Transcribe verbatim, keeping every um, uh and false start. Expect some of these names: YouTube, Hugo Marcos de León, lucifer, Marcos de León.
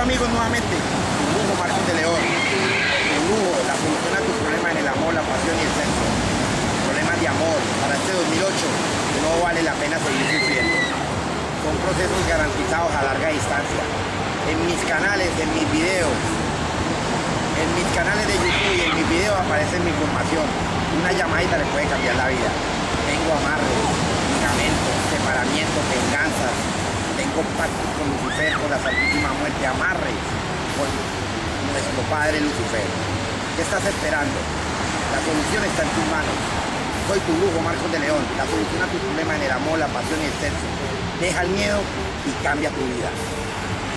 Hola amigos, nuevamente, Hugo Marcos de León, con Hugo, la solución a tus problemas en el amor, la pasión y el sexo. Problemas de amor, para este dos mil ocho no vale la pena seguir sufriendo. Son procesos garantizados a larga distancia. En mis canales, en mis videos, en mis canales de YouTube y en mis videos aparece mi información. Una llamadita le puede cambiar la vida. Tengo amarres, ligamentos, separamientos, venganzas. Tengo pactos con Lucifer por la santísima muerte, amarres con nuestro padre Lucifer. ¿Qué estás esperando? La solución está en tus manos. Soy tu brujo Marcos de León, la solución a tus problemas en el amor, la pasión y el sexo. Deja el miedo y cambia tu vida.